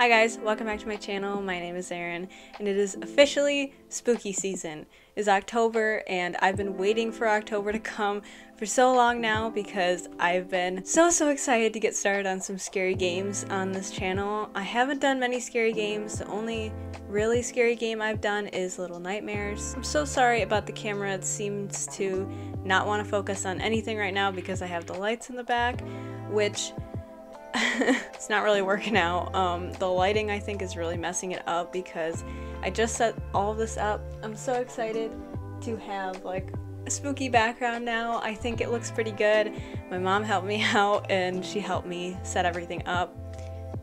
Hi guys, welcome back to my channel. My name is Erin and it is officially spooky season. It's October and I've been waiting for October to come for so long now because I've been so excited to get started on some scary games on this channel. I haven't done many scary games. The only really scary game I've done is Little Nightmares. I'm so sorry about the camera. It seems to not want to focus on anything right now because I have the lights in the back, which it's not really working out. The lighting I think is really messing it up because I just set all this up. I'm so excited to have like a spooky background now. I think it looks pretty good. My mom helped me out and she helped me set everything up.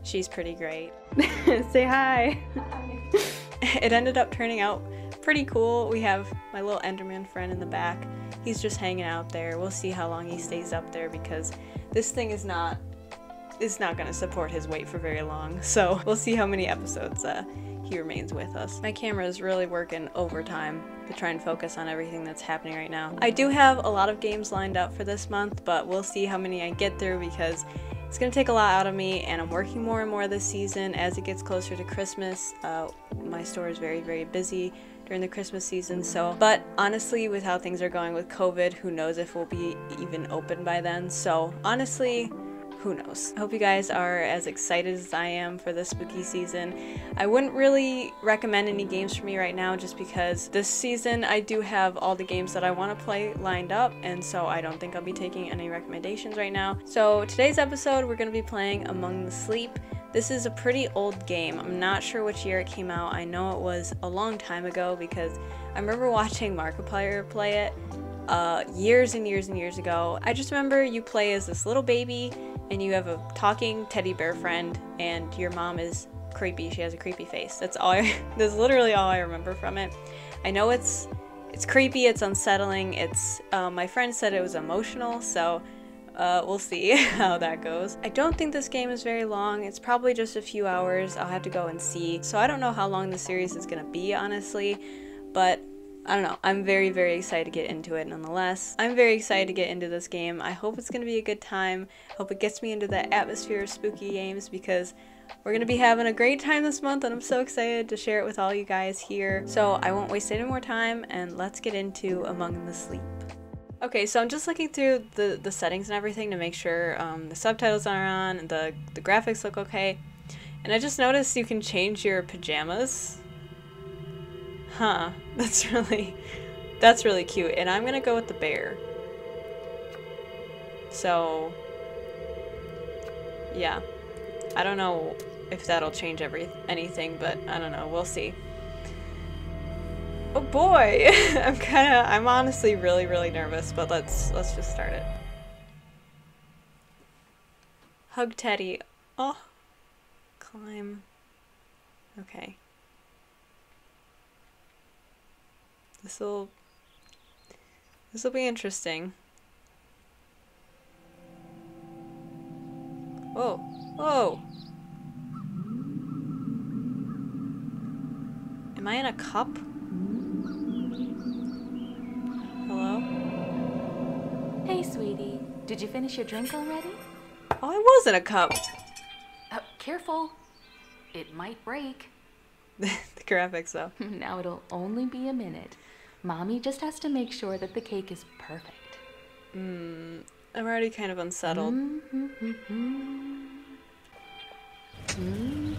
She's pretty great. Say hi. Hi. It ended up turning out pretty cool. We have my little Enderman friend in the back. He's just hanging out there. We'll see how long he stays up there because this thing is not going to support his weight for very long, so we'll see how many episodes he remains with us. My camera is really working overtime to try and focus on everything that's happening right now. I do have a lot of games lined up for this month, but we'll see how many I get through because it's going to take a lot out of me, and I'm working more and more this season as it gets closer to Christmas. My store is very busy during the Christmas season, so, but honestly, with how things are going with COVID, who knows if we'll be even open by then, so honestly, who knows? I hope you guys are as excited as I am for this spooky season. I wouldn't really recommend any games for me right now just because this season I do have all the games that I want to play lined up, and so I don't think I'll be taking any recommendations right now. So today's episode we're going to be playing Among the Sleep. This is a pretty old game. I'm not sure which year it came out. I know it was a long time ago because I remember watching Markiplier play it years and years and years ago. I just remember you play as this little baby and you have a talking teddy bear friend and your mom is creepy. She has a creepy face. That's literally all I remember from it. I know it's creepy, it's unsettling, it's my friend said it was emotional, so we'll see how that goes. I don't think this game is very long. It's probably just a few hours. I'll have to go and see. So I don't know how long the series is gonna be honestly, but I don't know. I'm very excited to get into it nonetheless. I'm very excited to get into this game. I hope it's going to be a good time. I hope it gets me into the atmosphere of spooky games because we're going to be having a great time this month and I'm so excited to share it with all you guys here. So I won't waste any more time and let's get into Among the Sleep. Okay, so I'm just looking through the settings and everything to make sure the subtitles are on and the graphics look okay. And I just noticed you can change your pajamas. Huh, that's really cute, and I'm gonna go with the bear. So, yeah, I don't know if that'll change anything, but I don't know, we'll see. Oh boy, I'm honestly really nervous, but let's just start it. Hug Teddy. Oh, climb. Okay. This will be interesting. Whoa, whoa! Am I in a cup? Hello? Hey, sweetie. Did you finish your drink already? Oh, I was in a cup. Careful. It might break. The graphics though. Now it'll only be a minute. Mommy just has to make sure that the cake is perfect. I'm already kind of unsettled.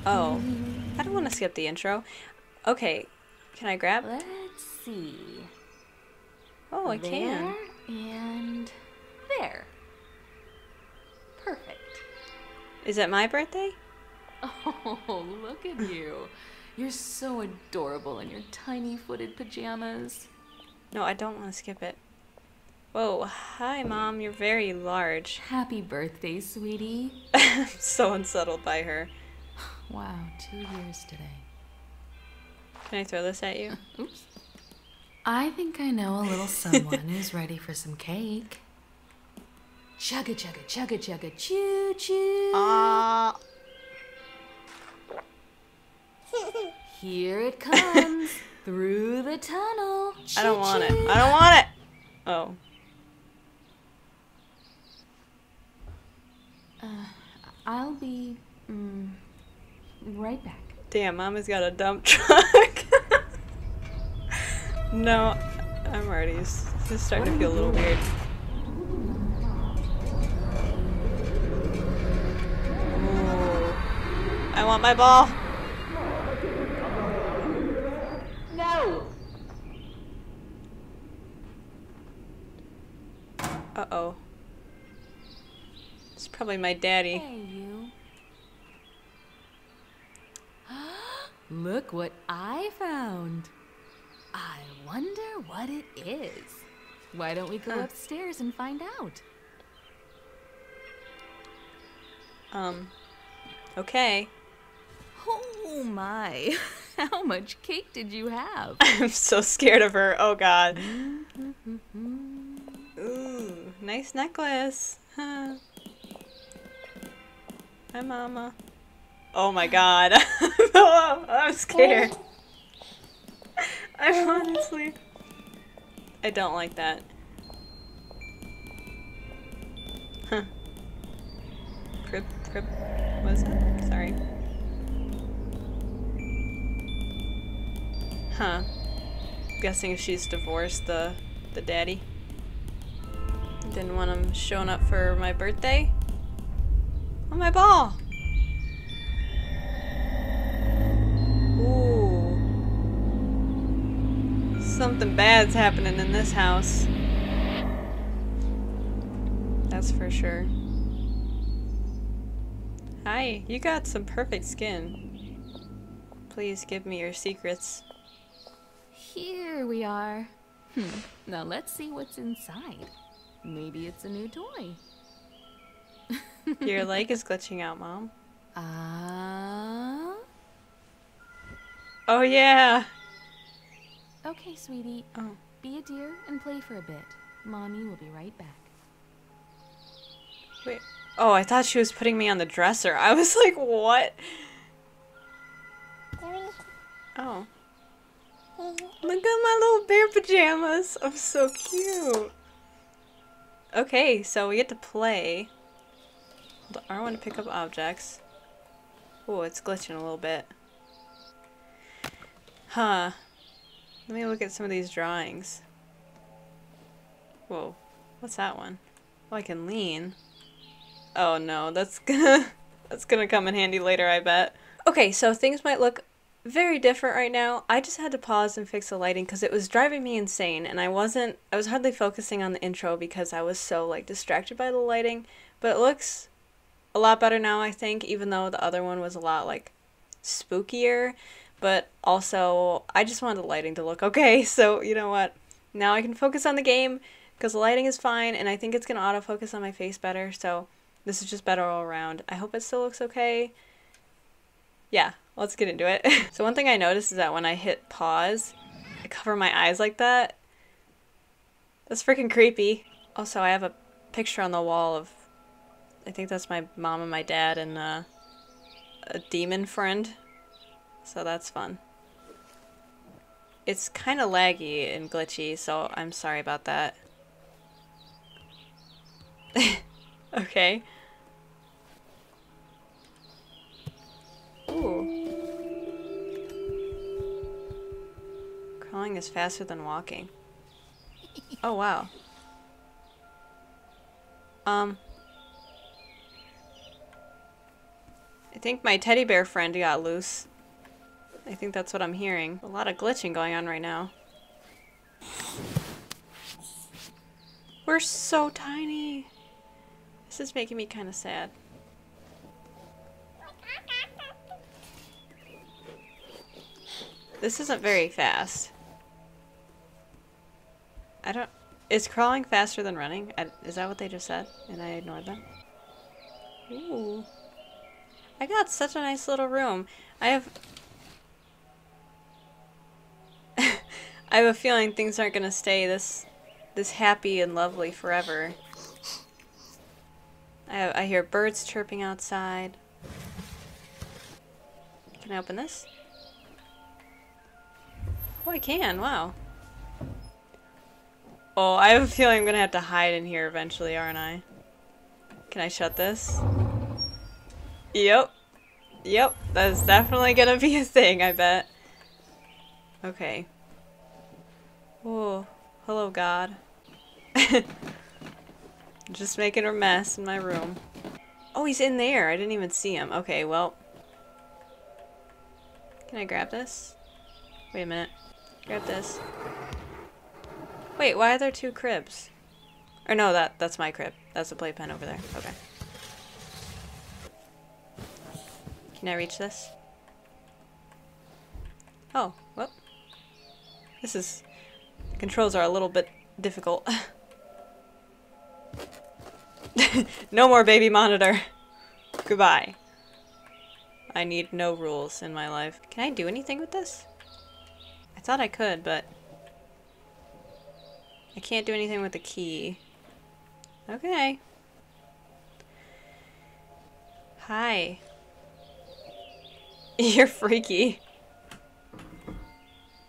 Oh, I don't want to skip the intro. Okay, can I grab? Let's see. Oh, I can. And there. Perfect. Is it my birthday? Oh, look at you. You're so adorable in your tiny-footed pajamas. No, I don't want to skip it. Whoa, hi, Mom. You're very large. Happy birthday, sweetie. I'm so unsettled by her. Wow, 2 years today. Can I throw this at you? Oops. I think I know a little someone who's ready for some cake. Chugga, chugga, chugga, chugga, choo, choo. Here it comes through the tunnel. I don't want it. I don't want it. Oh. I'll be right back. Damn, Mama's got a dump truck. No, I'm already. This is starting to feel a little weird. Ooh. I want my ball. No. Uh oh. It's probably my daddy. Hey, you. Look what I found. I wonder what it is. Why don't we go upstairs and find out? Okay. Oh my. How much cake did you have? I'm so scared of her. Oh god. Ooh, nice necklace. Huh. Hi, Mama. Oh my god. I'm scared. I'm honestly... I don't like that. Huh. Crip. What is that? Sorry. Huh. I'm guessing she's divorced the daddy. Didn't want him showing up for my birthday. Oh, my ball! Something bad's happening in this house. That's for sure. Hi, you got some perfect skin. Please give me your secrets. Here we are. Now let's see what's inside. Maybe it's a new toy. Your leg is glitching out, Mom. Oh yeah! Okay, sweetie. Oh. Be a dear and play for a bit. Mommy will be right back. Wait. Oh, I thought she was putting me on the dresser. I was like, what? Oh. Look at my little bear pajamas. I'm so cute. Okay, so we get to play. I want to pick up objects. Oh, it's glitching a little bit. Huh. Let me look at some of these drawings. Whoa. What's that one? Oh, I can lean. Oh no, that's gonna come in handy later, I bet. Okay, so things might look very different right now. I just had to pause and fix the lighting because it was driving me insane and I was hardly focusing on the intro because I was so like distracted by the lighting. But it looks a lot better now, I think, even though the other one was a lot like spookier. But also, I just wanted the lighting to look okay, so you know what? Now I can focus on the game, because the lighting is fine, and I think it's going to autofocus on my face better, so this is just better all around. I hope it still looks okay. Yeah, let's get into it. So one thing I noticed is that when I hit pause, I cover my eyes like that. That's freaking creepy. Also, I have a picture on the wall of, I think that's my mom and my dad and a demon friend. So that's fun. It's kind of laggy and glitchy, so I'm sorry about that. Okay. Ooh. Crawling is faster than walking. Oh, wow. I think my teddy bear friend got loose. I think that's what I'm hearing. A lot of glitching going on right now. We're so tiny. This is making me kind of sad. This isn't very fast. I don't... Is crawling faster than running? Is that what they just said? And I ignored them? Ooh. I got such a nice little room. I have a feeling things aren't gonna stay this happy and lovely forever. I hear birds chirping outside. Can I open this? Oh, I can, wow. Oh, I have a feeling I'm gonna have to hide in here eventually, aren't I? Can I shut this? Yep. Yep, that's definitely gonna be a thing, I bet. Okay. Oh, hello, God. Just making a mess in my room. Oh, he's in there. I didn't even see him. Okay, well. Can I grab this? Wait a minute. Grab this. Wait, why are there two cribs? Or no, that's my crib. That's the playpen over there. Okay. Can I reach this? Oh, whoop. This is... The controls are a little bit difficult. No more baby monitor. Goodbye. I need no rules in my life. Can I do anything with this? I thought I could, but... I can't do anything with the key. Okay. Hi. You're freaky.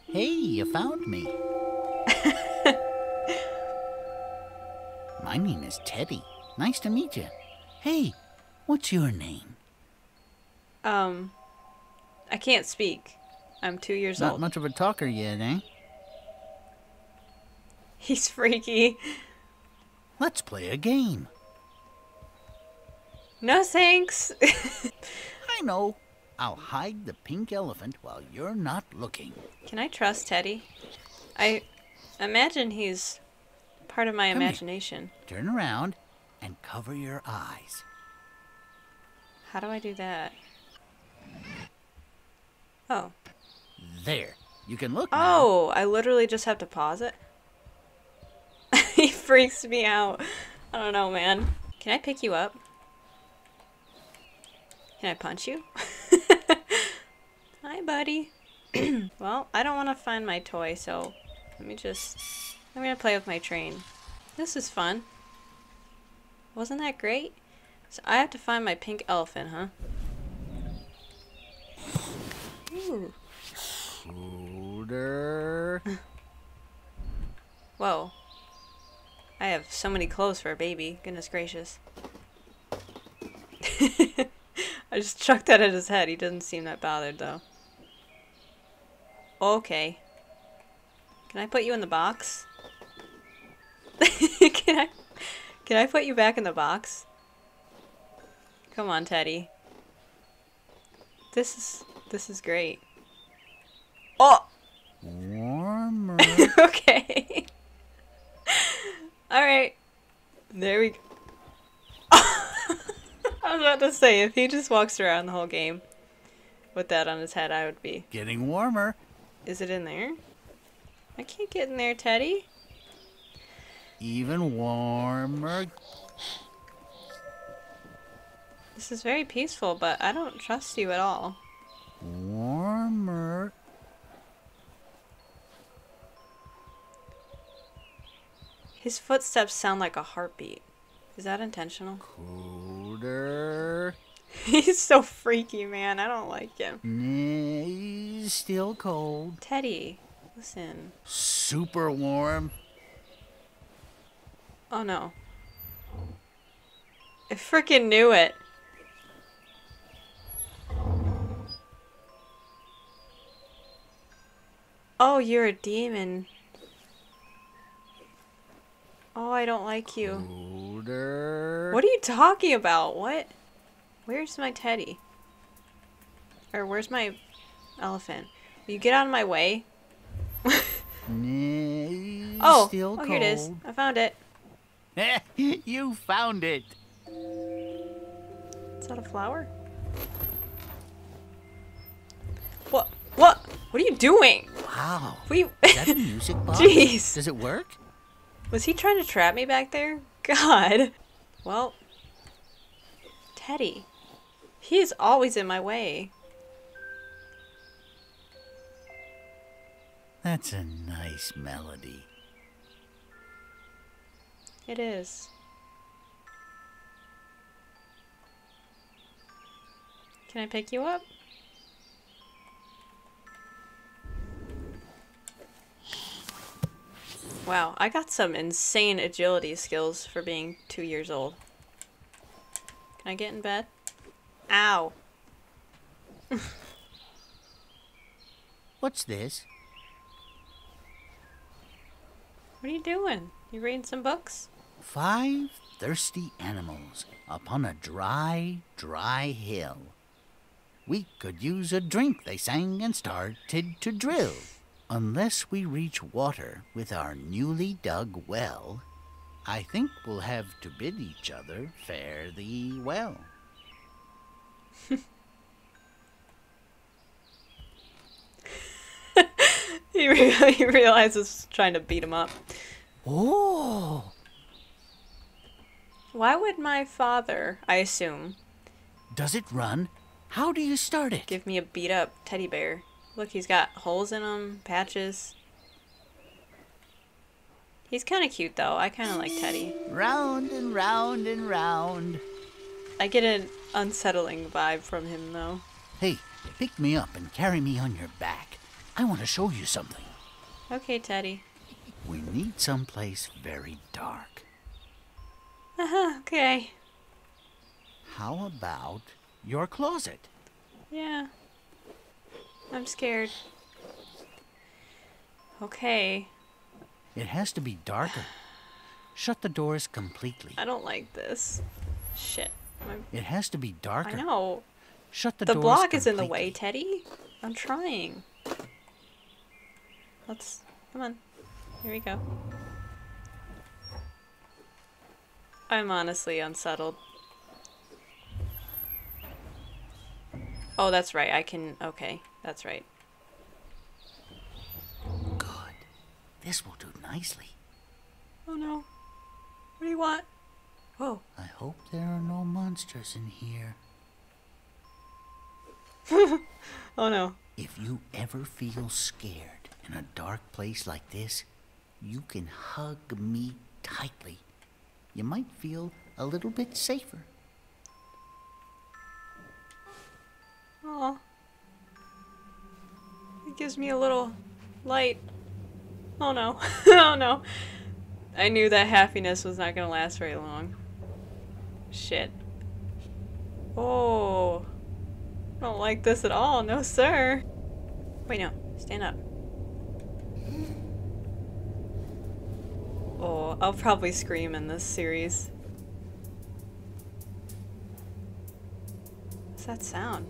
Hey, you found me. My name is Teddy. Nice to meet you. Hey, what's your name? I can't speak. I'm 2 years old. Not much of a talker yet, eh? He's freaky. Let's play a game. No thanks. I know. I'll hide the pink elephant while you're not looking. Can I trust Teddy? I imagine he's part of my imagination. Turn around and cover your eyes. How do I do that? Oh. There. You can look now. Oh, I literally just have to pause it? He freaks me out. I don't know, man. Can I pick you up? Can I punch you? Hi, buddy. Well, I don't want to find my toy, so let me just... I'm going to play with my train. This is fun. Wasn't that great? So I have to find my pink elephant, huh? Ooh. Shoulder. Whoa. I have so many clothes for a baby. Goodness gracious. I just chucked that at his head. He doesn't seem that bothered, though. Okay. Can I put you in the box? Can I put you back in the box? Come on, Teddy. This is great. Oh! Warmer. Okay. Alright. There we go. I was about to say, if he just walks around the whole game with that on his head, I would be... Getting warmer. Is it in there? I can't get in there, Teddy. Even warmer. This is very peaceful, but I don't trust you at all. Warmer. His footsteps sound like a heartbeat. Is that intentional? Colder. He's so freaky, man. I don't like him. He's still cold. Teddy, listen. Super warm. Oh, no. I freaking knew it. Oh, you're a demon. Oh, I don't like you. Colder. What are you talking about? What? Where's my Teddy? Or where's my elephant? Will you get out of my way? Oh, still cold. Here it is. I found it. You found it. Is that a flower? What? What? What are you doing? Wow. What are you... Is that a music box? Jeez. Does it work? Was he trying to trap me back there? God. Well, Teddy. He is always in my way. That's a nice melody. It is. Can I pick you up? Wow, I got some insane agility skills for being 2 years old. Can I get in bed? Ow. What's this? What are you doing? You reading some books? 5 thirsty animals upon a dry, dry hill. We could use a drink, they sang, and started to drill. Unless we reach water with our newly dug well, I think we'll have to bid each other fare thee well. He really realizes trying to beat him up. Oh! Why would my father, I assume... Does it run? How do you start it? Give me a beat-up teddy bear. Look, he's got holes in him, patches. He's kind of cute, though. I kind of like Teddy. Round and round and round. I get an unsettling vibe from him, though. Hey, pick me up and carry me on your back. I want to show you something. Okay, Teddy. We need someplace very dark. Okay. How about your closet? Yeah. I'm scared. Okay. It has to be darker. Shut the doors completely. I don't like this. Shit. It has to be darker. I know. Shut the doors completely. The block is in the way, Teddy. I'm trying. Let's... Come on. Here we go. I'm honestly unsettled. Oh, that's right. I can... Okay. That's right. Good. This will do nicely. Oh, no. What do you want? Whoa. I hope there are no monsters in here. Oh, no. If you ever feel scared in a dark place like this, you can hug me tightly. You might feel a little bit safer. Aw. It gives me a little light. Oh no. Oh no. I knew that happiness was not gonna last very long. Shit. Oh. I don't like this at all. No, sir. Wait, no. Stand up. Oh, I'll probably scream in this series. What's that sound?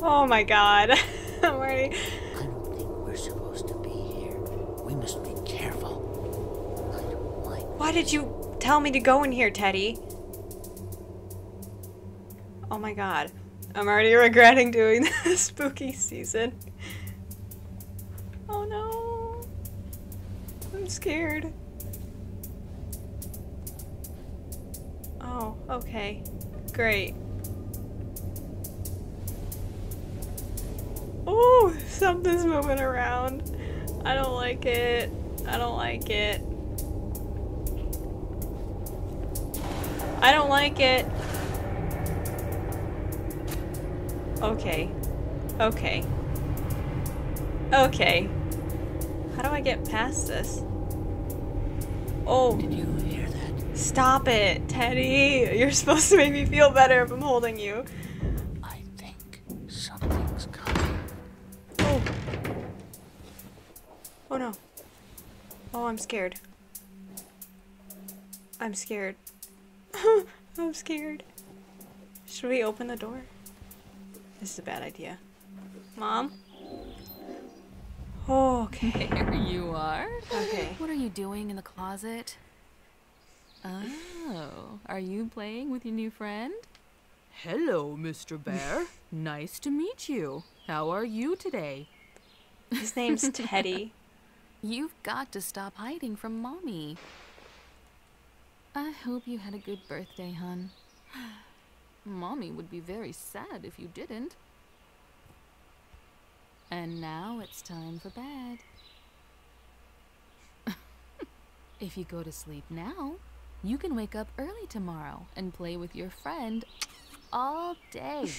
Oh my god. I'm already... I don't think we're supposed to be here. We must be careful. I don't like... Why did you tell me to go in here, Teddy? Oh my god. I'm already regretting doing this spooky season. Oh no. I'm scared. Oh, okay. Great. Oh, something's moving around. I don't like it. I don't like it. I don't like it. Okay. Okay. Okay. How do I get past this? Oh. Did you hear that? Stop it, Teddy. You're supposed to make me feel better if I'm holding you. Oh no. Oh, I'm scared. I'm scared. I'm scared. Should we open the door? This is a bad idea. Mom? Oh, okay. Here you are. Okay. What are you doing in the closet? Oh, are you playing with your new friend? Hello, Mr. Bear. Nice to meet you. How are you today? His name's Teddy. You've got to stop hiding from Mommy. I hope you had a good birthday, hun. Mommy would be very sad if you didn't. And now it's time for bed. If you go to sleep now, you can wake up early tomorrow and play with your friend all day.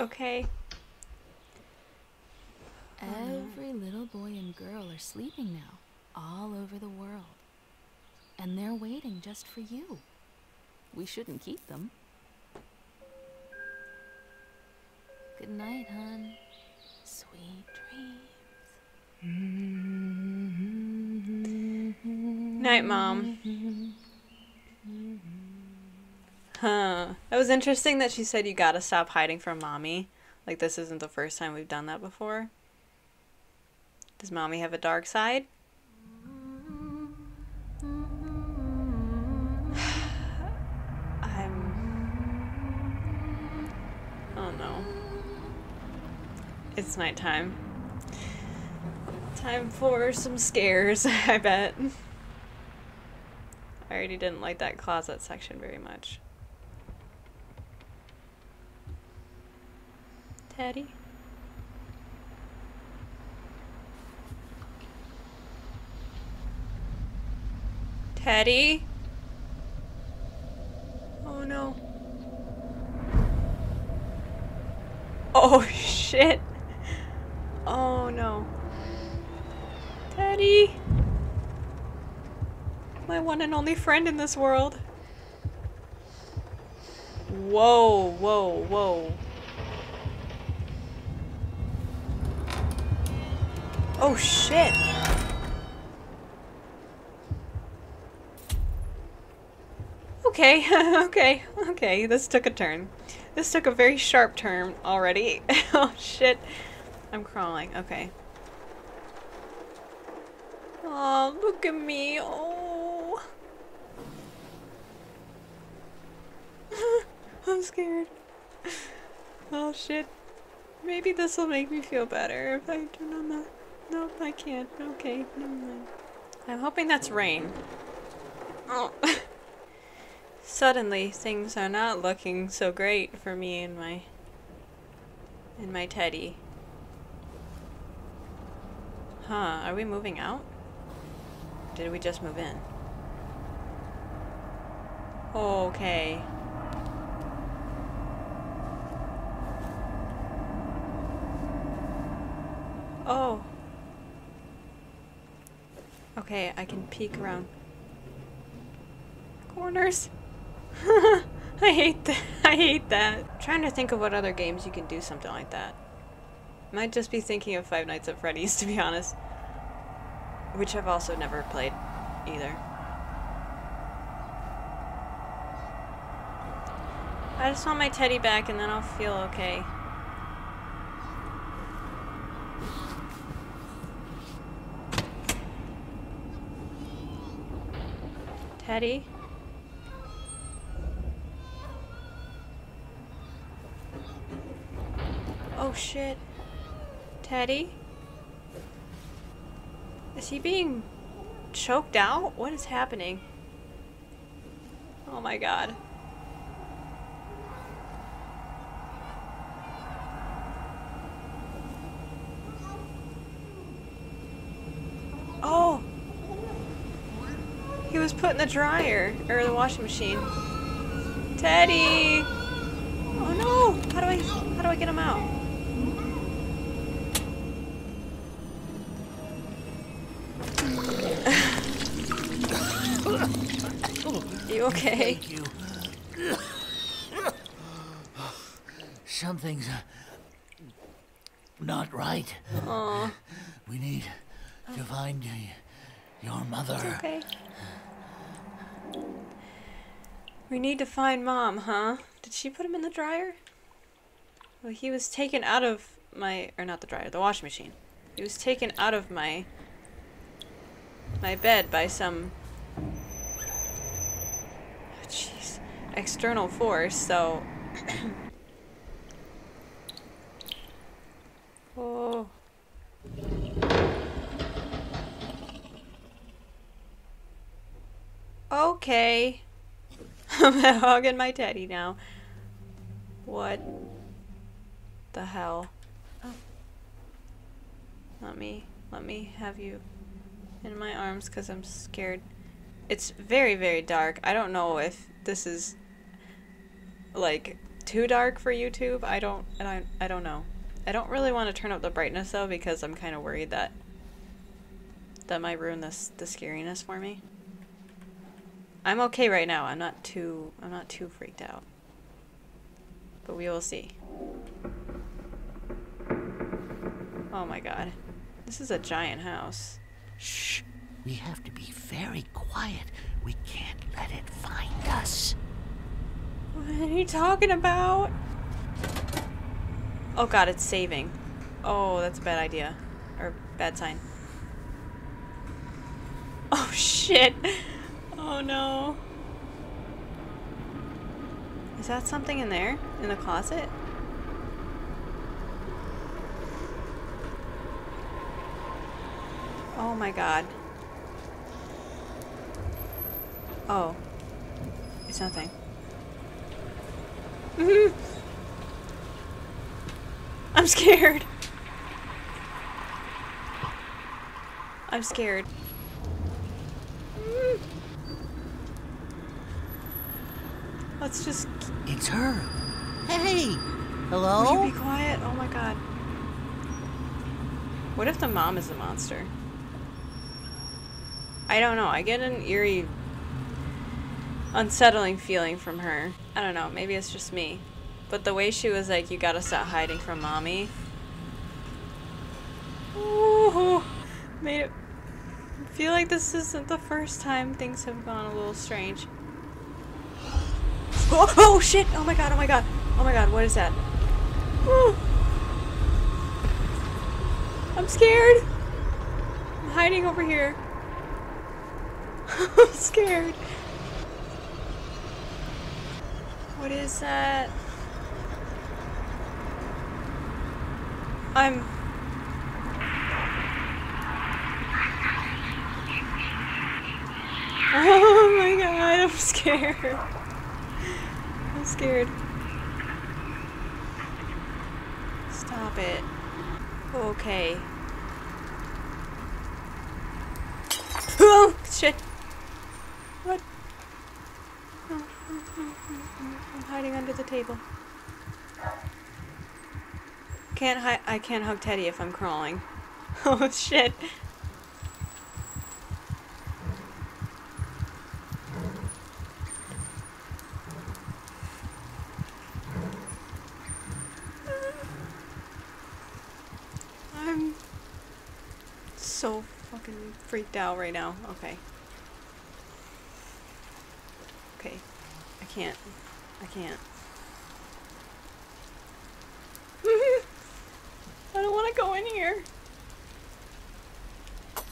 Okay. Every little boy and girl are sleeping now, all over the world. And they're waiting just for you. We shouldn't keep them. Good night, hon. Sweet dreams. Night, Mom. Huh. That was interesting that she said you gotta stop hiding from Mommy. Like, this isn't the first time we've done that before. Does Mommy have a dark side? Oh no. It's nighttime. Time for some scares, I bet. I already didn't like that closet section very much. Teddy? Teddy? Oh no. Oh shit. Oh no. Teddy? My one and only friend in this world. Whoa, whoa, whoa. Oh shit. Okay, okay, okay, this took a turn. This took a very sharp turn already. Oh shit. I'm crawling, okay. Oh, look at me, oh. I'm scared. Oh shit. Maybe this will make me feel better if I turn on the... Nope, I can't. Okay, never mind. I'm hoping that's rain. Oh. Suddenly, things are not looking so great for me and my teddy. Huh, are we moving out? Did we just move in? Okay. Oh. Okay, I can peek around corners. I hate that. I hate that. I'm trying to think of what other games you can do something like that. Might just be thinking of Five Nights at Freddy's, to be honest. Which I've also never played either. I just want my teddy back and then I'll feel okay. Teddy? Oh shit. Teddy? Is he being choked out? What is happening? Oh my god. Oh! He was put in the dryer, or the washing machine. Teddy! Oh no! How do I get him out? You okay? Thank you. Something's not right. Aww. We need to find your mother. It's okay. We need to find Mom, huh? Did she put him in the dryer? Well, he was taken out of my... Or not the dryer, the washing machine. He was taken out of my bed by some... Oh, jeez. External force, so... Oh... Okay. I'm hugging my teddy now. What the hell? Oh. Let me have you in my arms because I'm scared. It's very, very dark. I don't know if this is like too dark for YouTube. I don't know. I don't really want to turn up the brightness though because I'm kind of worried that that might ruin the scariness for me. I'm okay right now. I'm not too freaked out. But we will see. Oh my god. This is a giant house. Shh. We have to be very quiet. We can't let it find us. What are you talking about? Oh god, it's saving. Oh, that's a bad idea. Or bad sign. Oh shit. Oh no. Is that something in there? In the closet? Oh my god. Oh. It's nothing. I'm scared. I'm scared. Let's just... It's her. Hey! Hello? Will you be quiet? Oh my god. What if the mom is the monster? I don't know. I get an eerie, unsettling feeling from her. I don't know. Maybe it's just me. But the way she was like, you gotta stop hiding from mommy. Ooh. Made it... I feel like this isn't the first time things have gone a little strange. Oh, oh shit! Oh my god, oh my god. Oh my god, what is that? Ooh. I'm scared. I'm hiding over here. I'm scared. What is that? I'm... Oh my god, I'm scared. I'm scared. Stop it. Okay. Oh, shit. What? I'm hiding under the table. Can't hide. I can't hug Teddy if I'm crawling. Oh, shit. So fucking freaked out right now. Okay. Okay. I can't. I can't. I don't want to go in here. It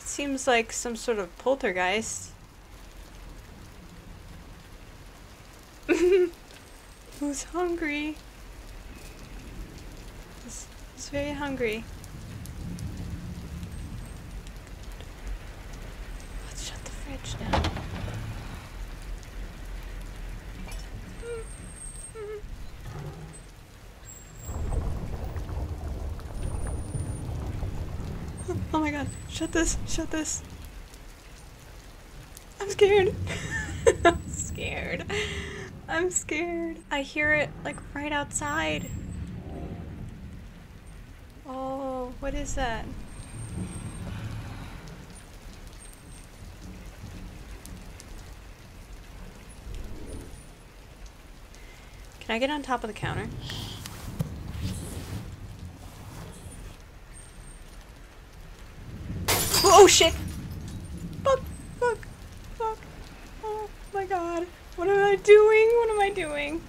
seems like some sort of poltergeist. Who's hungry? It's very hungry. Let's shut the fridge down. Oh my god, shut this, shut this. I'm scared. I'm scared. I'm scared. I hear it like right outside. What is that? Can I get on top of the counter? Oh shit! Fuck! Fuck! Fuck! Oh my god! What am I doing? What am I doing?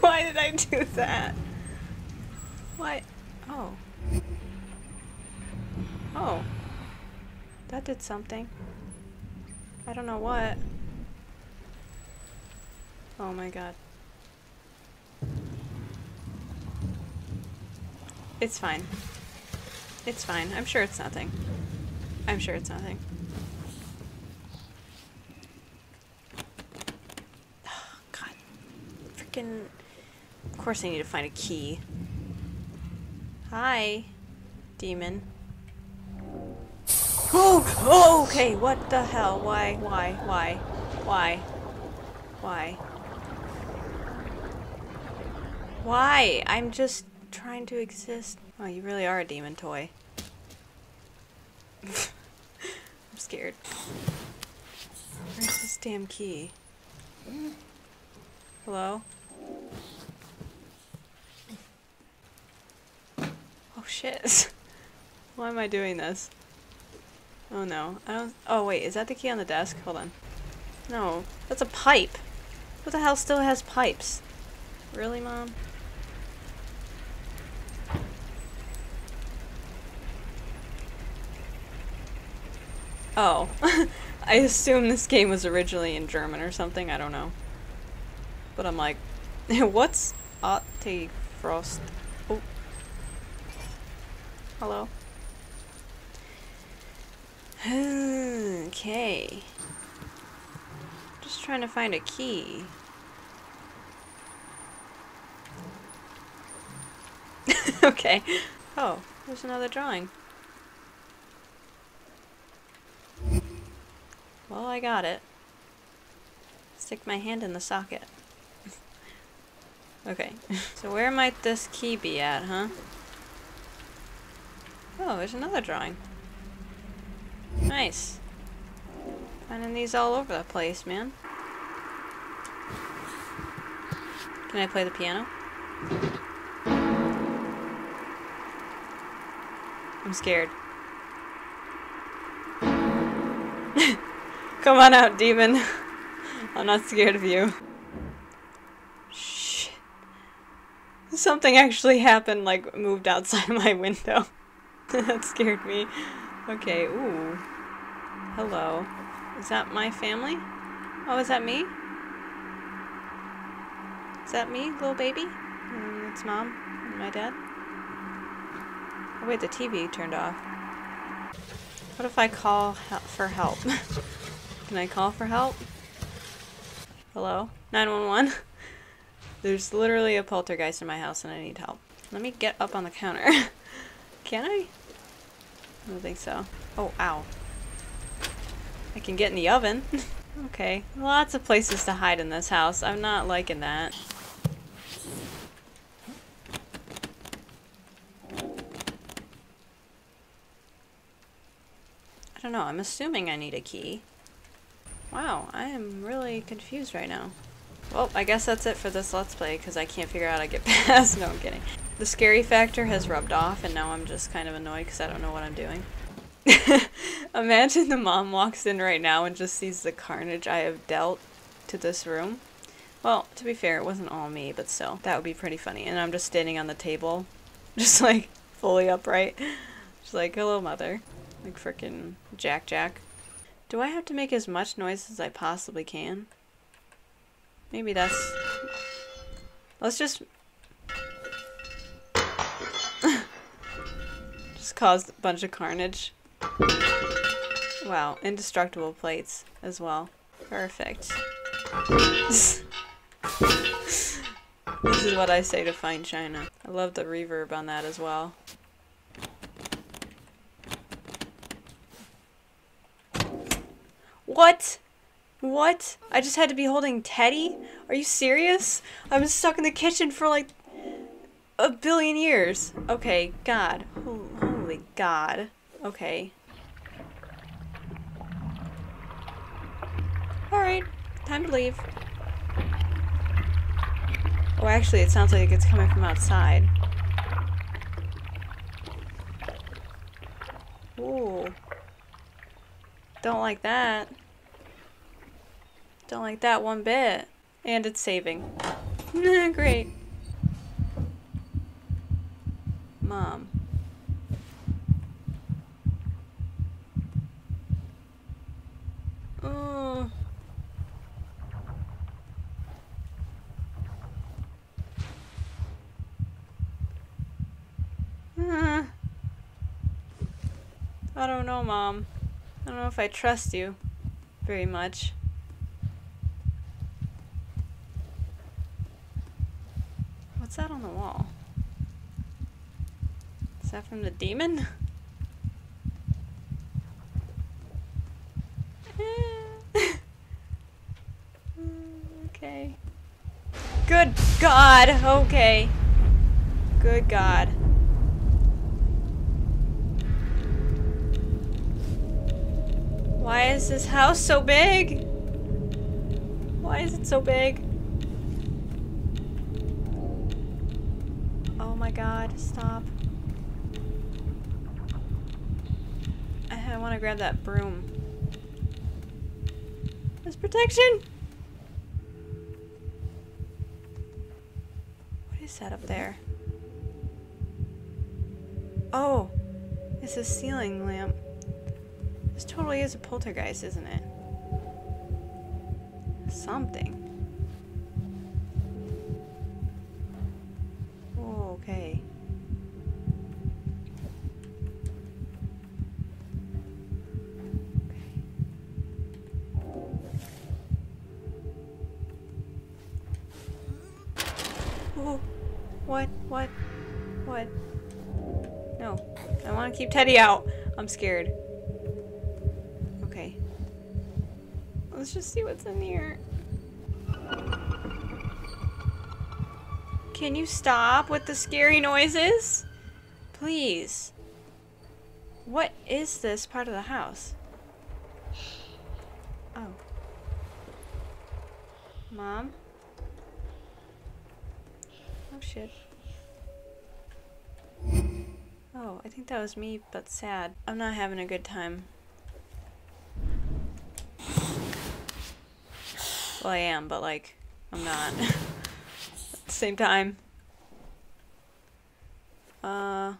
Why did I do that? Why? Oh. Oh. That did something. I don't know what. Oh my god. It's fine. It's fine. I'm sure it's nothing. I'm sure it's nothing. Oh god. Freaking... Of course I need to find a key. Hi, demon. Oh, oh, okay, what the hell? Why? I'm just trying to exist. Oh, you really are a demon toy. I'm scared. Where's this damn key? Hello? shit. Why am I doing this? Oh no. I don't. Oh wait, is that the key on the desk? Hold on. No. That's a pipe. What the hell still has pipes? Really, Mom? Oh. I assume this game was originally in German or something, I don't know. But I'm like, what's Atefrost? Oh. Hello? Okay. Just trying to find a key. Okay. Oh, there's another drawing. Well, I got it. Stick my hand in the socket. Okay. So where might this key be at, huh? Oh, there's another drawing. Nice. Finding these all over the place, man. Can I play the piano? I'm scared. Come on out, demon. I'm not scared of you. Shit. Something actually happened, like, moved outside my window. That scared me. Okay, ooh. Hello. Is that my family? Oh, is that me? Is that me, little baby? It's Mom and my dad. Oh wait, the TV turned off. What if I call for help? Can I call for help? Hello? 911? There's literally a poltergeist in my house and I need help. Let me get up on the counter. Can I? I don't think so. Oh, ow. I can get in the oven. Okay. Lots of places to hide in this house. I'm not liking that. I don't know. I'm assuming I need a key. Wow, I am really confused right now. Well, I guess that's it for this Let's Play, because I can't figure out how to get past. No, I'm kidding. The scary factor has rubbed off, and now I'm just kind of annoyed because I don't know what I'm doing. Imagine the mom walks in right now and just sees the carnage I have dealt to this room. Well, to be fair, it wasn't all me, but still. That would be pretty funny. And I'm just standing on the table, just like, fully upright. Just like, hello, mother. Like frickin' Jack. Do I have to make as much noise as I possibly can? Maybe that's... Let's just... Just caused a bunch of carnage. Wow, indestructible plates as well. Perfect. This is what I say to fine china. I love the reverb on that as well. What? What? I just had to be holding Teddy? Are you serious? I've been stuck in the kitchen for like a billion years. Okay, God. Holy God. Okay. Alright, time to leave. Oh, actually, it sounds like it's coming from outside. Ooh. Don't like that. Don't like that one bit. And it's saving. Great. Mom. Oh. I don't know, Mom. I don't know if I trust you very much. What's that on the wall? Is that from the demon? Okay. Good God! Okay. Good God. Why is this house so big? Why is it so big? Oh my God, stop. I want to grab that broom. There's protection! What is that up there? Oh! It's a ceiling lamp. This totally is a poltergeist, isn't it? Something. Oh, okay. What? No. I want to keep Teddy out. I'm scared. Okay. Let's just see what's in here. Can you stop with the scary noises? Please. What is this part of the house? Oh. Mom? Oh shit. Oh, I think that was me, but sad. I'm not having a good time. Well, I am, but like, I'm not. At the same time. I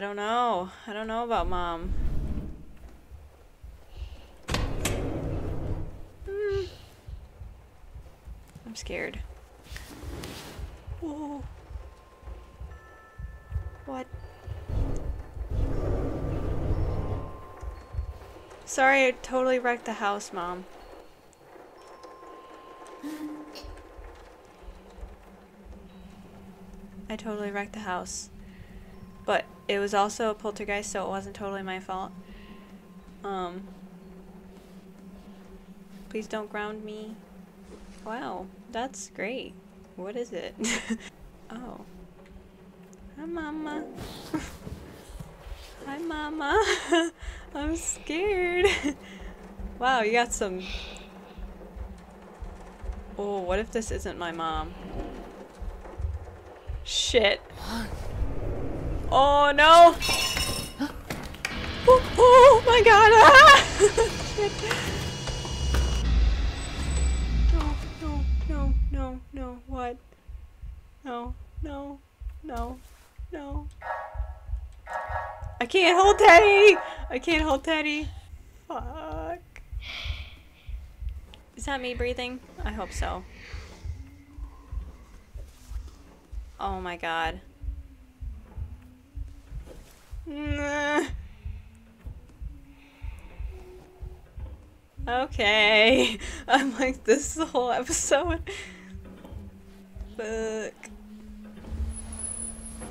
don't know. I don't know about Mom. I'm scared. Whoa. What? Sorry, I totally wrecked the house, Mom. I totally wrecked the house. But it was also a poltergeist, so it wasn't totally my fault. Please don't ground me. Wow, that's great. What is it? Oh. Hi, Mama. Hi, Mama. I'm scared. Wow, you got some... Oh, what if this isn't my mom? Shit. Oh, no! Oh my god! Ah! Shit. No, what? No. I can't hold Teddy! I can't hold Teddy! Fuck. Is that me breathing? I hope so. Oh my god. Nah. Okay. I'm like, this is the whole episode. Fuck.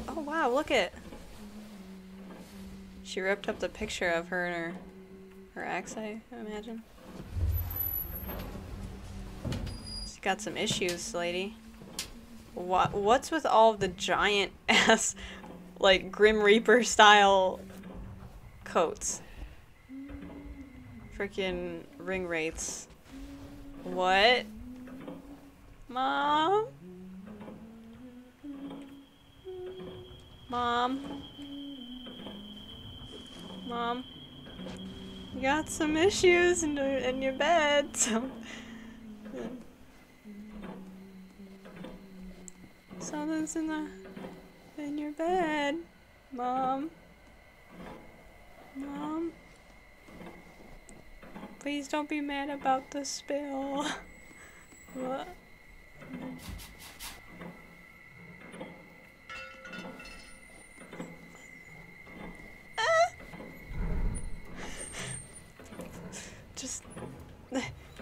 Oh wow, look it. She ripped up the picture of her and her ex, I imagine. She got some issues, lady. What's with all of the giant ass like Grim Reaper style coats? Freaking ring wraiths. What? Mom? Mom, you got some issues in your bed, so... Something's in your bed, Mom. Mom? Please don't be mad about the spill. What?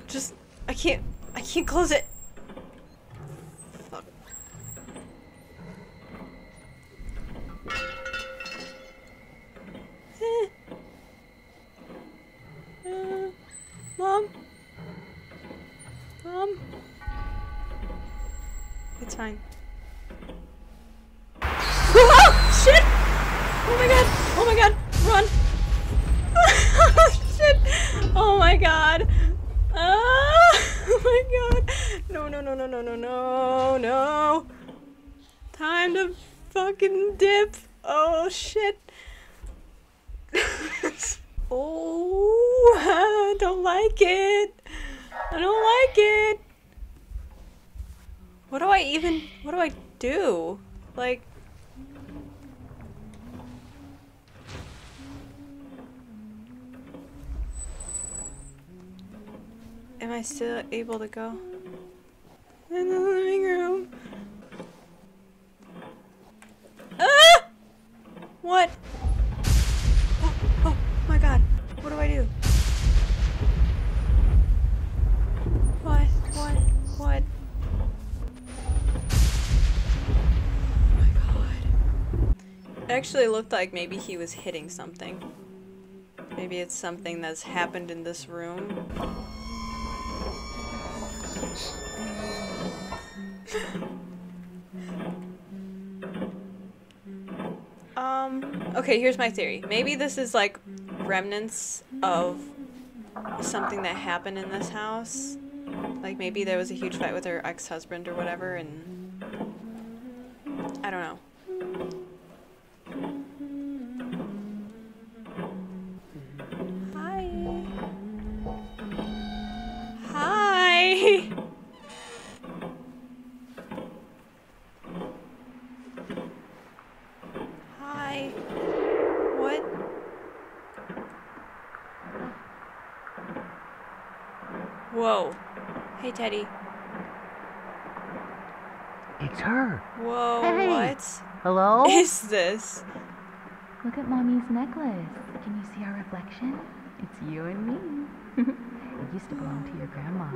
Just, I can't close it. Fuck. Mom. It's fine. Oh, shit! Oh my god, run! Shit! Oh my god! Oh my god! No! Time to fucking dip. Oh shit. Oh, I don't like it. I don't like it. What do I do? Like, am I still able to go? In the living room. Ah! What? Oh, oh my god. What do I do? What? Oh my god. It actually looked like maybe he was hitting something. Maybe it's something that's happened in this room. Okay, here's my theory. Maybe this is like remnants of something that happened in this house. Like maybe there was a huge fight with her ex-husband or whatever, and I don't know. Hi. Whoa. Hey, Teddy. It's her. Whoa, hey. What? Hello? Is this? Look at Mommy's necklace. Can you see our reflection? It's you and me. It used to belong to your grandma.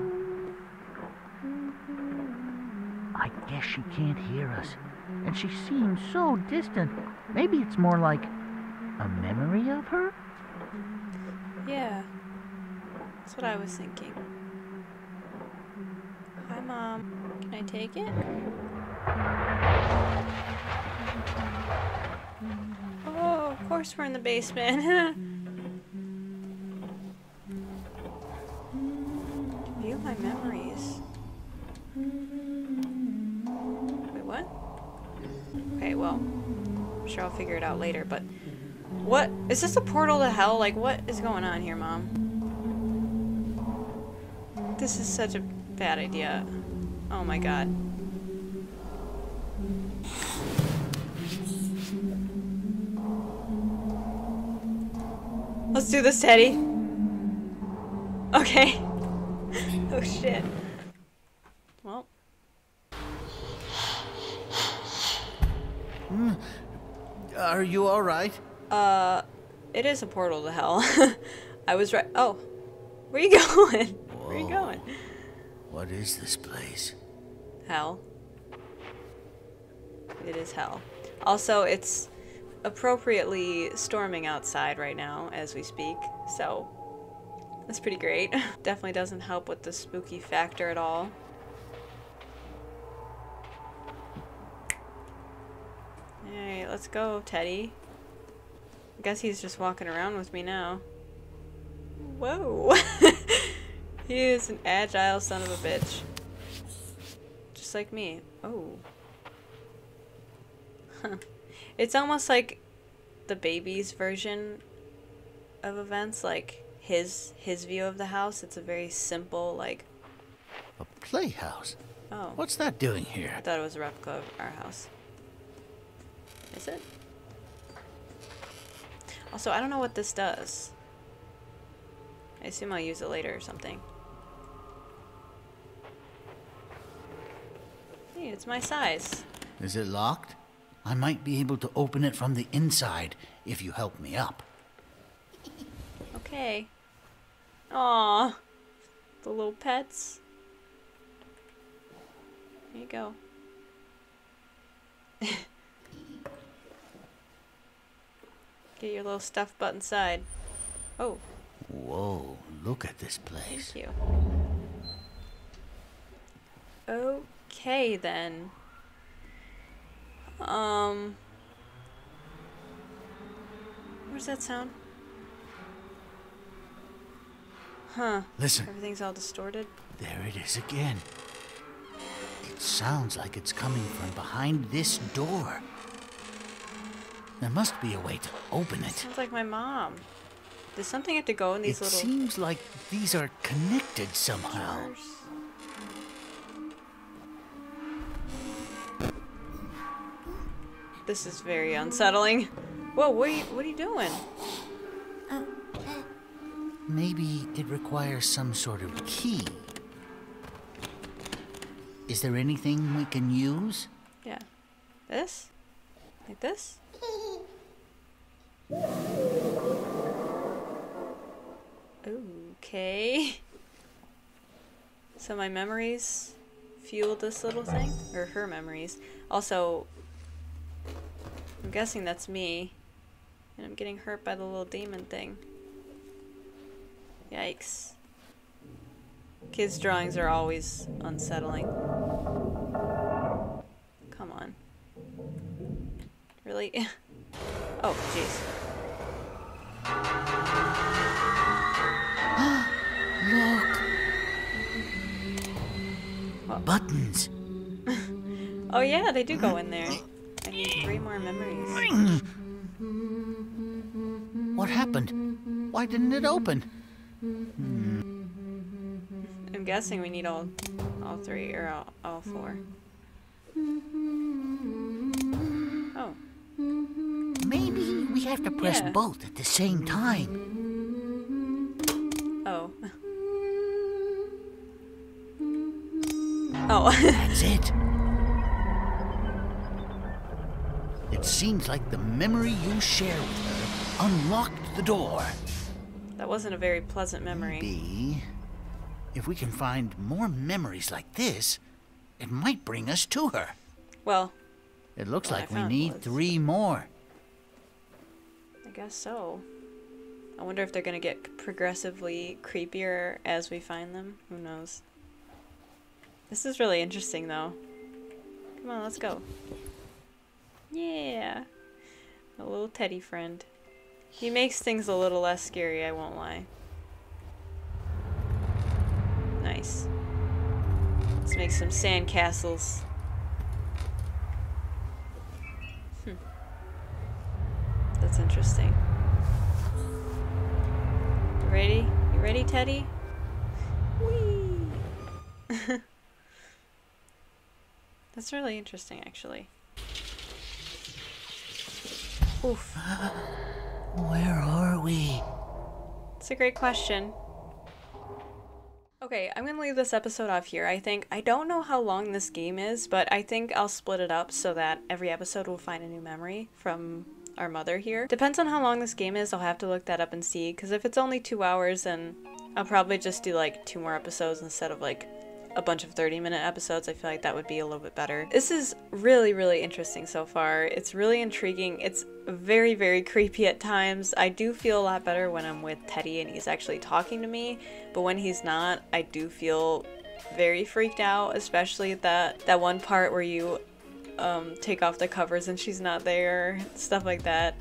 I guess she can't hear us. And she seems so distant. Maybe it's more like a memory of her? Yeah. That's what I was thinking. Hi, Mom. Can I take it? Oh, of course we're in the basement. View my memories. Wait, what? Okay, well, I'm sure I'll figure it out later, but... What? Is this a portal to hell? Like, what is going on here, Mom? This is such a... bad idea. Oh my god. Let's do this, Teddy. Okay. Oh shit. Well. Are you alright? It is a portal to hell. I was right. Oh. Where are you going? Whoa. Where are you going? What is this place? Hell. It is hell. Also, it's appropriately storming outside right now as we speak, so that's pretty great. Definitely doesn't help with the spooky factor at all. Alright, let's go, Teddy. I guess he's just walking around with me now. Whoa! He is an agile son of a bitch. Just like me. Oh. Huh. It's almost like the baby's version of events, like his view of the house. It's a very simple, like... A playhouse? Oh. What's that doing here? I thought it was a replica of our house. Is it? Also, I don't know what this does. I assume I'll use it later or something. Hey, it's my size. Is it locked? I might be able to open it from the inside if you help me up. Okay. Aww. The little pets. There you go. Get your little stuffed butt inside. Oh. Whoa, look at this place. Thank you. Okay, then. Where's that sound? Huh. Listen. Everything's all distorted. There it is again. It sounds like it's coming from behind this door. There must be a way to open it. Sounds like my mom. Does something have to go in these little... It seems like these are connected somehow. This is very unsettling. Whoa, what are you doing? Maybe it requires some sort of key. Is there anything we can use? Yeah. This? Like this? Okay. So my memories fuel this little thing? Or her memories. Also, I'm guessing that's me. And I'm getting hurt by the little demon thing. Yikes. Kids' drawings are always unsettling. Come on. Really? Oh, jeez. Look! Buttons! Oh yeah, they do go in there. I need 3 more memories. What happened? Why didn't it open? I'm guessing we need all 3 or all 4. Oh. Maybe we have to press both at the same time. Oh. Oh. That's it. It seems like the memory you shared with her unlocked the door. That wasn't a very pleasant memory. Maybe if we can find more memories like this, it might bring us to her. Well, it looks like we need 3 more. I guess so. I wonder if they're gonna get progressively creepier as we find them. Who knows? This is really interesting, though. Come on, let's go. Yeah, a little teddy friend. He makes things a little less scary, I won't lie. Nice. Let's make some sandcastles. Hm. That's interesting. You ready? You ready, Teddy? Whee! That's really interesting, actually. Oof. Where are we? It's a great question. Okay, I'm gonna leave this episode off here. I think, I don't know how long this game is, but I think I'll split it up so that every episode will find a new memory from our mother here. Depends on how long this game is, I'll have to look that up and see, because if it's only 2 hours, then I'll probably just do like 2 more episodes instead of like a bunch of 30-minute episodes. I feel like that would be a little bit better. This is really, really interesting so far. It's really intriguing. It's very, very creepy at times. I do feel a lot better when I'm with Teddy and he's actually talking to me, but when he's not, I do feel very freaked out, especially that one part where you take off the covers and she's not there, stuff like that.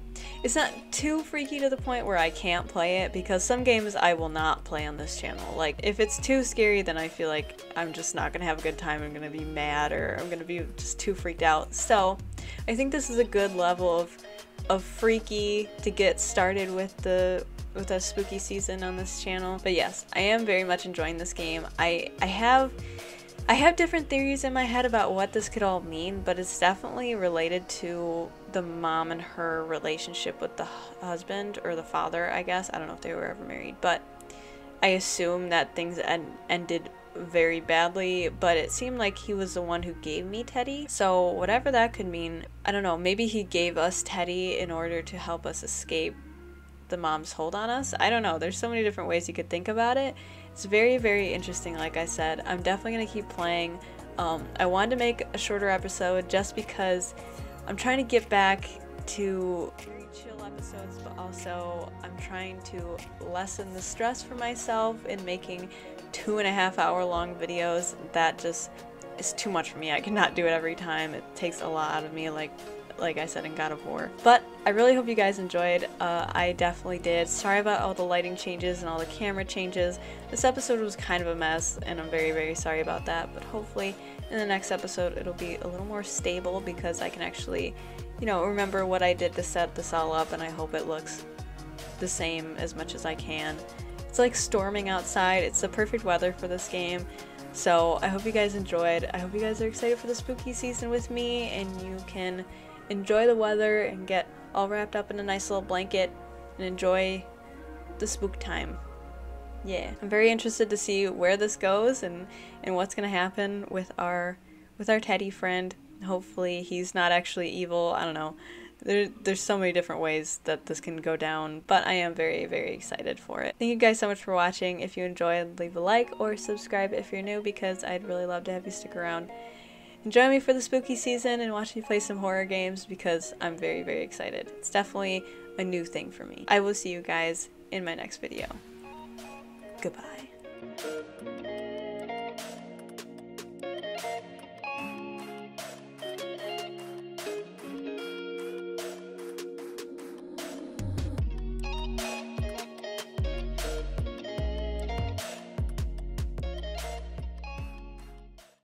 It's not too freaky to the point where I can't play it, because some games I will not play on this channel. Like, if it's too scary, then I feel like I'm just not gonna have a good time, I'm gonna be mad, or I'm gonna be just too freaked out. So I think this is a good level of freaky to get started with a spooky season on this channel. But yes, I am very much enjoying this game. I have different theories in my head about what this could all mean, but it's definitely related to the mom and her relationship with the husband, or the father, I guess. I don't know if they were ever married, but I assume that things ended very badly, but it seemed like he was the one who gave me Teddy, so whatever that could mean, I don't know, maybe he gave us Teddy in order to help us escape the mom's hold on us. I don't know, there's so many different ways you could think about it. It's very, very interesting, like I said. I'm definitely gonna keep playing. I wanted to make a shorter episode just because I'm trying to get back to very chill episodes, but also I'm trying to lessen the stress for myself in making 2.5 hour long videos. That just is too much for me. I cannot do it every time. It takes a lot out of me, like I said in God of War. But I really hope you guys enjoyed. I definitely did. Sorry about all the lighting changes and all the camera changes. This episode was kind of a mess, and I'm very, very sorry about that, but hopefully in the next episode it'll be a little more stable, because I can actually you know, remember what I did to set this all up, and I hope it looks the same as much as I can. It's like storming outside. It's the perfect weather for this game. So I hope you guys enjoyed. I hope you guys are excited for the spooky season with me, and you can enjoy the weather and get all wrapped up in a nice little blanket and enjoy the spook time. Yeah, I'm very interested to see where this goes and what's gonna happen with our teddy friend. Hopefully he's not actually evil. I don't know. There's so many different ways that this can go down, but I am very, very excited for it. Thank you guys so much for watching. If you enjoyed, leave a like or subscribe if you're new, because I'd really love to have you stick around and join me for the spooky season and watch me play some horror games, because I'm very, very excited. It's definitely a new thing for me. I will see you guys in my next video. Goodbye.